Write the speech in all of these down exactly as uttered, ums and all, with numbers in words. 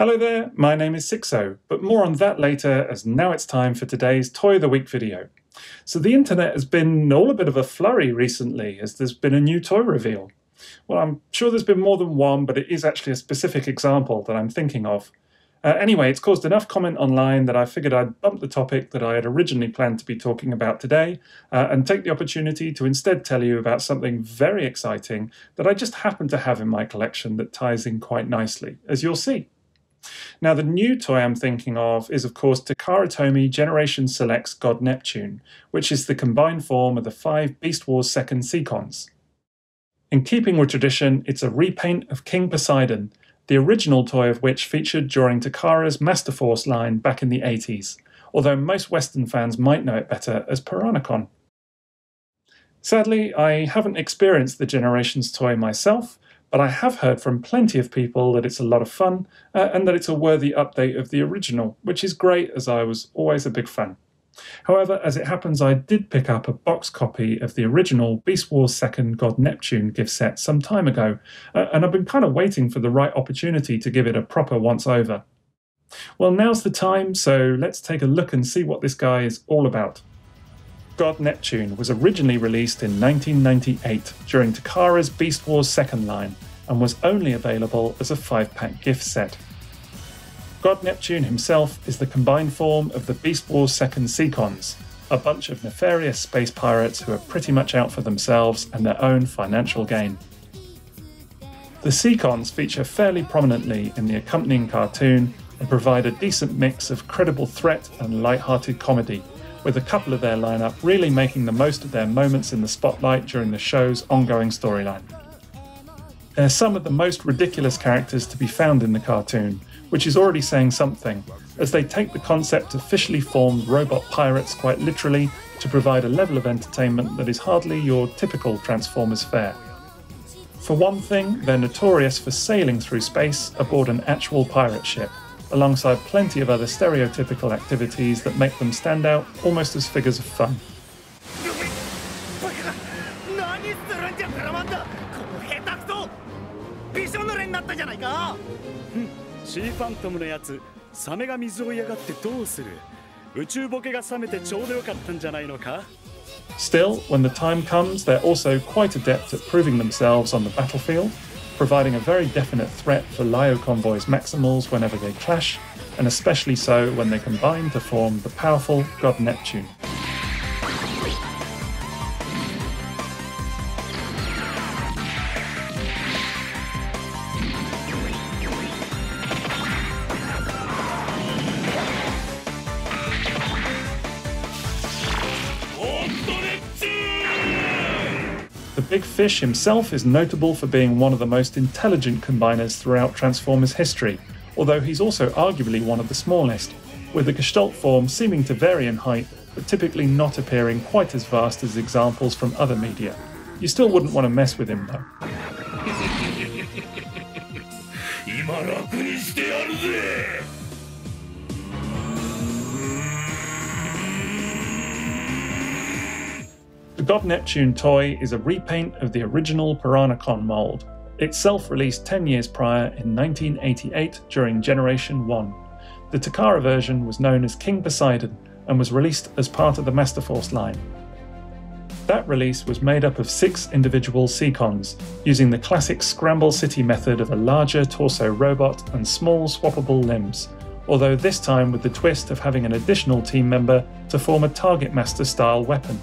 Hello there, my name is Sixo, but more on that later, as now it's time for today's Toy of the Week video. So the internet has been all a bit of a flurry recently, as there's been a new toy reveal. Well, I'm sure there's been more than one, but it is actually a specific example that I'm thinking of. Uh, anyway, it's caused enough comment online that I figured I'd bump the topic that I had originally planned to be talking about today, uh, and take the opportunity to instead tell you about something very exciting that I just happen to have in my collection that ties in quite nicely, as you'll see. Now, the new toy I'm thinking of is, of course, Takara Tomy Generation Select's God Neptune, which is the combined form of the five Beast Wars two Seacons. In keeping with tradition, it's a repaint of King Poseidon, the original toy of which featured during Takara's Master Force line back in the eighties, although most Western fans might know it better as Piranacon. Sadly, I haven't experienced the Generations toy myself, but I have heard from plenty of people that it's a lot of fun, uh, and that it's a worthy update of the original, which is great, as I was always a big fan. However, as it happens, I did pick up a box copy of the original Beast Wars two God Neptune gift set some time ago, uh, and I've been kind of waiting for the right opportunity to give it a proper once-over. Well, now's the time, so let's take a look and see what this guy is all about. God Neptune was originally released in nineteen ninety-eight during Takara's Beast Wars two line and was only available as a five pack gift set. God Neptune himself is the combined form of the Beast Wars two Seacons, a bunch of nefarious space pirates who are pretty much out for themselves and their own financial gain. The Seacons feature fairly prominently in the accompanying cartoon and provide a decent mix of credible threat and light-hearted comedy, with a couple of their lineup really making the most of their moments in the spotlight during the show's ongoing storyline. They're some of the most ridiculous characters to be found in the cartoon, which is already saying something, as they take the concept of fishly formed robot pirates quite literally to provide a level of entertainment that is hardly your typical Transformers fare. For one thing, they're notorious for sailing through space aboard an actual pirate ship, alongside plenty of other stereotypical activities that make them stand out almost as figures of fun. Still, when the time comes, they're also quite adept at proving themselves on the battlefield, providing a very definite threat for L I O Convoy's Maximals whenever they clash, and especially so when they combine to form the powerful God Neptune. Big Fish himself is notable for being one of the most intelligent combiners throughout Transformers history, although he's also arguably one of the smallest, with the Gestalt form seeming to vary in height, but typically not appearing quite as vast as examples from other media. You still wouldn't want to mess with him though. The God Neptune toy is a repaint of the original Piranacon mould, itself released ten years prior in nineteen eighty-eight during Generation one. The Takara version was known as King Poseidon and was released as part of the Master Force line. That release was made up of six individual Seacons, using the classic Scramble City method of a larger torso robot and small swappable limbs, although this time with the twist of having an additional team member to form a Targetmaster style weapon.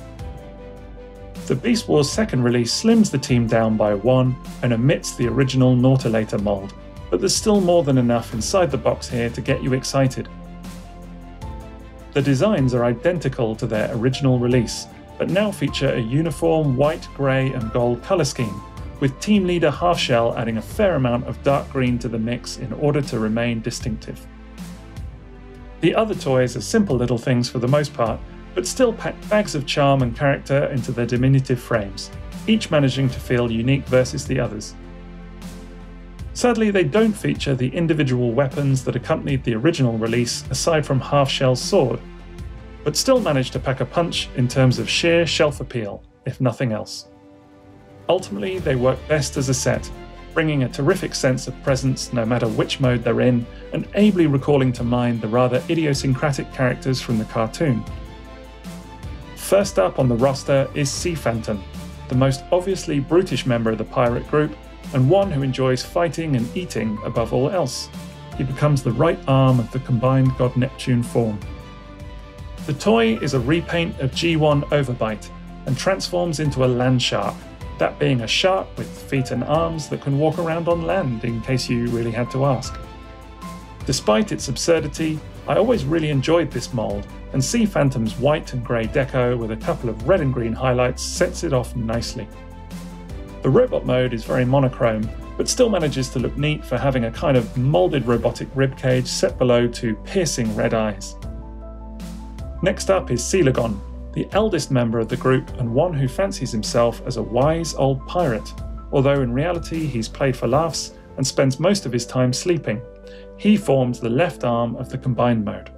The Beast Wars second release slims the team down by one and omits the original Nautilator mould, but there's still more than enough inside the box here to get you excited. The designs are identical to their original release, but now feature a uniform white, grey and gold colour scheme, with team leader Half-Shell adding a fair amount of dark green to the mix in order to remain distinctive. The other toys are simple little things for the most part, but still pack bags of charm and character into their diminutive frames, each managing to feel unique versus the others. Sadly, they don't feature the individual weapons that accompanied the original release aside from Half-Shell's sword, but still manage to pack a punch in terms of sheer shelf appeal, if nothing else. Ultimately, they work best as a set, bringing a terrific sense of presence no matter which mode they're in, and ably recalling to mind the rather idiosyncratic characters from the cartoon. First up on the roster is Sea Phantom, the most obviously brutish member of the pirate group, and one who enjoys fighting and eating above all else. He becomes the right arm of the combined God Neptune form. The toy is a repaint of G one Overbite, and transforms into a land shark, that being a shark with feet and arms that can walk around on land, in case you really had to ask. Despite its absurdity, I always really enjoyed this mould, and Sea Phantom's white and grey deco with a couple of red and green highlights sets it off nicely. The robot mode is very monochrome, but still manages to look neat for having a kind of moulded robotic ribcage set below two piercing red eyes. Next up is Coelagon, the eldest member of the group and one who fancies himself as a wise old pirate, although in reality he's played for laughs and spends most of his time sleeping. He forms the left arm of the combined mode.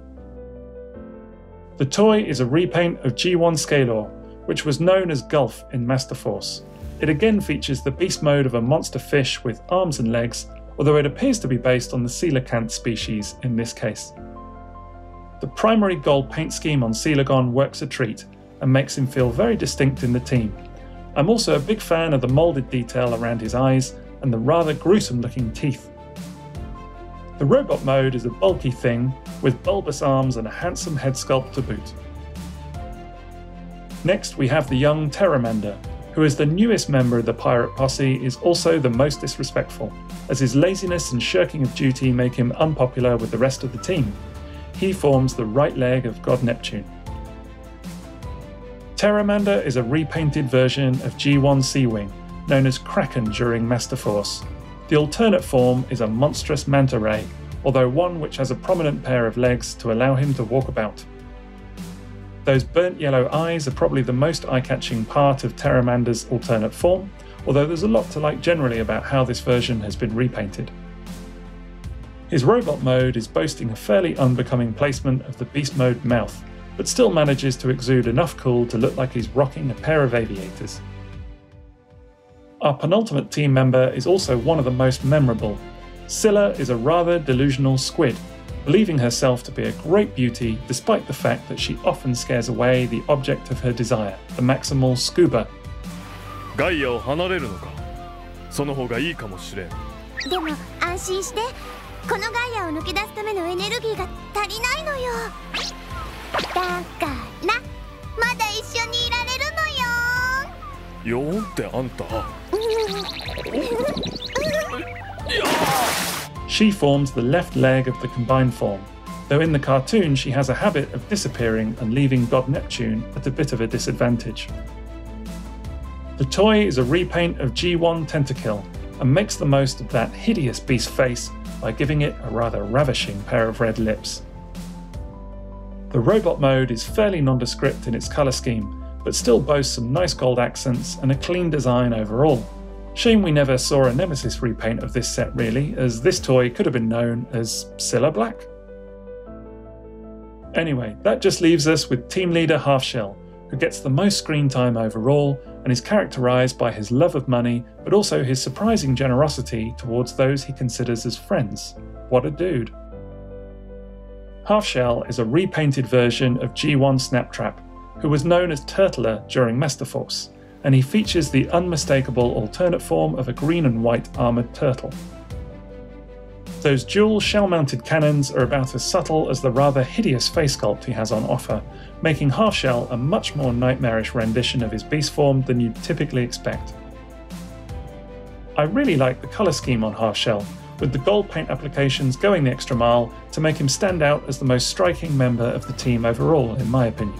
The toy is a repaint of G one Scalor, which was known as Gulf in Master Force. It again features the beast mode of a monster fish with arms and legs, although it appears to be based on the Coelacanth species in this case. The primary gold paint scheme on Coelagon works a treat and makes him feel very distinct in the team. I'm also a big fan of the moulded detail around his eyes and the rather gruesome looking teeth. The robot mode is a bulky thing with bulbous arms and a handsome head sculpt to boot. Next we have the young Terramander, who as the newest member of the pirate posse is also the most disrespectful, as his laziness and shirking of duty make him unpopular with the rest of the team. He forms the right leg of God Neptune. Terramander is a repainted version of G one Seawing, known as Kraken during Master Force. The alternate form is a monstrous manta ray, although one which has a prominent pair of legs to allow him to walk about. Those burnt yellow eyes are probably the most eye-catching part of Terramander's alternate form, although there's a lot to like generally about how this version has been repainted. His robot mode is boasting a fairly unbecoming placement of the beast mode mouth, but still manages to exude enough cool to look like he's rocking a pair of aviators. Our penultimate team member is also one of the most memorable. Scylla is a rather delusional squid, believing herself to be a great beauty despite the fact that she often scares away the object of her desire, the maximal scuba. She forms the left leg of the combined form, though in the cartoon she has a habit of disappearing and leaving God Neptune at a bit of a disadvantage. The toy is a repaint of G one Tentakill and makes the most of that hideous beast face by giving it a rather ravishing pair of red lips. The robot mode is fairly nondescript in its colour scheme, but still boasts some nice gold accents and a clean design overall. Shame we never saw a Nemesis repaint of this set really, as this toy could have been known as Scylla Black. Anyway, that just leaves us with team leader Half-Shell, who gets the most screen time overall and is characterised by his love of money, but also his surprising generosity towards those he considers as friends. What a dude. Half-Shell is a repainted version of G one Snaptrap, who was known as Turtler during Master Force, and he features the unmistakable alternate form of a green and white armoured turtle. Those dual shell-mounted cannons are about as subtle as the rather hideous face sculpt he has on offer, making Half-Shell a much more nightmarish rendition of his beast form than you'd typically expect. I really like the colour scheme on Half-Shell, with the gold paint applications going the extra mile to make him stand out as the most striking member of the team overall, in my opinion.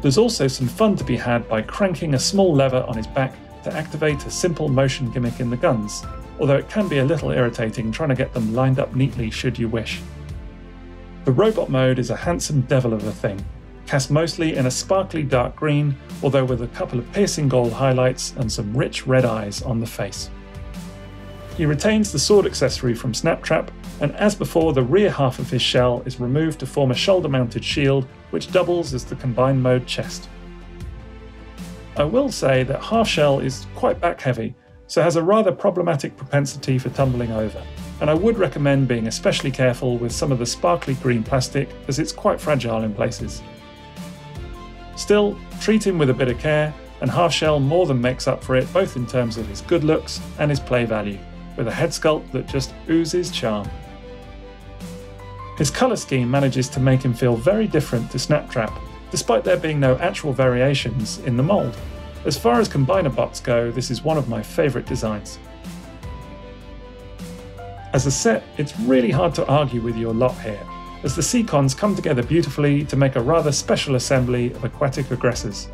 There's also some fun to be had by cranking a small lever on his back to activate a simple motion gimmick in the guns, although it can be a little irritating trying to get them lined up neatly should you wish. The robot mode is a handsome devil of a thing, cast mostly in a sparkly dark green, although with a couple of piercing gold highlights and some rich red eyes on the face. He retains the sword accessory from Snaptrap, and as before the rear half of his shell is removed to form a shoulder-mounted shield which doubles as the combined mode chest. I will say that Half-Shell is quite back-heavy, so has a rather problematic propensity for tumbling over. And I would recommend being especially careful with some of the sparkly green plastic, as it's quite fragile in places. Still, treat him with a bit of care, and Half-Shell more than makes up for it both in terms of his good looks and his play value, with a head sculpt that just oozes charm. His colour scheme manages to make him feel very different to Snaptrap, despite there being no actual variations in the mould. As far as combiner bots go, this is one of my favourite designs. As a set, it's really hard to argue with your lot here, as the Seacons come together beautifully to make a rather special assembly of aquatic aggressors.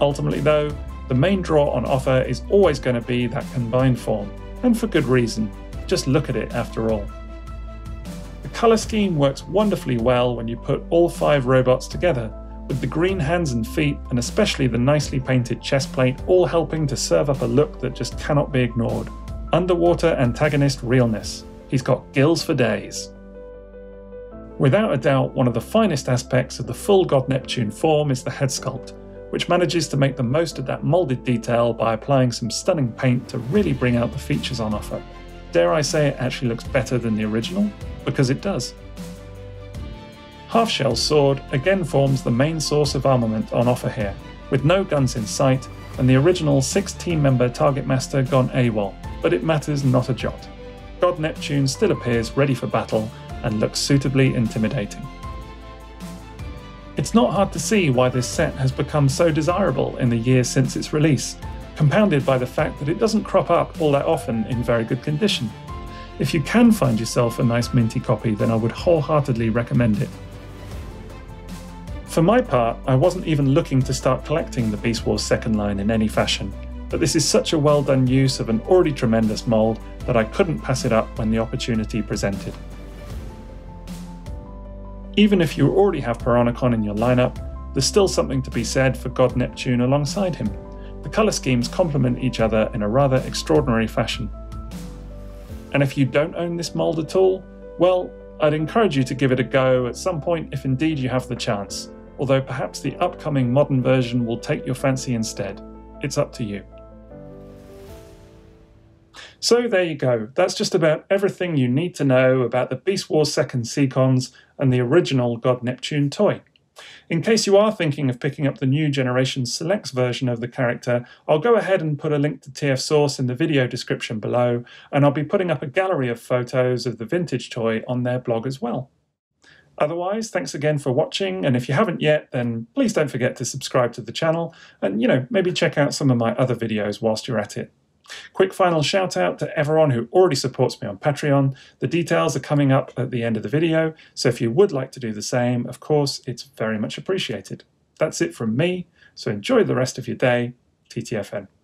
Ultimately though, the main draw on offer is always going to be that combined form, and for good reason, just look at it after all. The colour scheme works wonderfully well when you put all five robots together, with the green hands and feet and especially the nicely painted chest plate all helping to serve up a look that just cannot be ignored. Underwater antagonist realness. He's got gills for days. Without a doubt, one of the finest aspects of the full God Neptune form is the head sculpt, which manages to make the most of that moulded detail by applying some stunning paint to really bring out the features on offer. Dare I say it actually looks better than the original? Because it does. Half-Shell's sword again forms the main source of armament on offer here, with no guns in sight and the original six team-member Targetmaster gone AWOL. But it matters not a jot. God Neptune still appears ready for battle and looks suitably intimidating. It's not hard to see why this set has become so desirable in the years since its release, compounded by the fact that it doesn't crop up all that often in very good condition. If you can find yourself a nice minty copy, then I would wholeheartedly recommend it. For my part, I wasn't even looking to start collecting the Beast Wars second line in any fashion, but this is such a well done use of an already tremendous mould that I couldn't pass it up when the opportunity presented. Even if you already have Piranacon in your lineup, there's still something to be said for God Neptune alongside him. The colour schemes complement each other in a rather extraordinary fashion. And if you don't own this mould at all, well, I'd encourage you to give it a go at some point if indeed you have the chance, although perhaps the upcoming modern version will take your fancy instead. It's up to you. So there you go, that's just about everything you need to know about the Beast Wars two Seacons and the original God Neptune toy. In case you are thinking of picking up the new generation Selects version of the character, I'll go ahead and put a link to T F Source in the video description below, and I'll be putting up a gallery of photos of the vintage toy on their blog as well. Otherwise, thanks again for watching, and if you haven't yet, then please don't forget to subscribe to the channel, and you know, maybe check out some of my other videos whilst you're at it. Quick final shout out to everyone who already supports me on Patreon. The details are coming up at the end of the video, so if you would like to do the same, of course, it's very much appreciated. That's it from me, so enjoy the rest of your day. T T F N.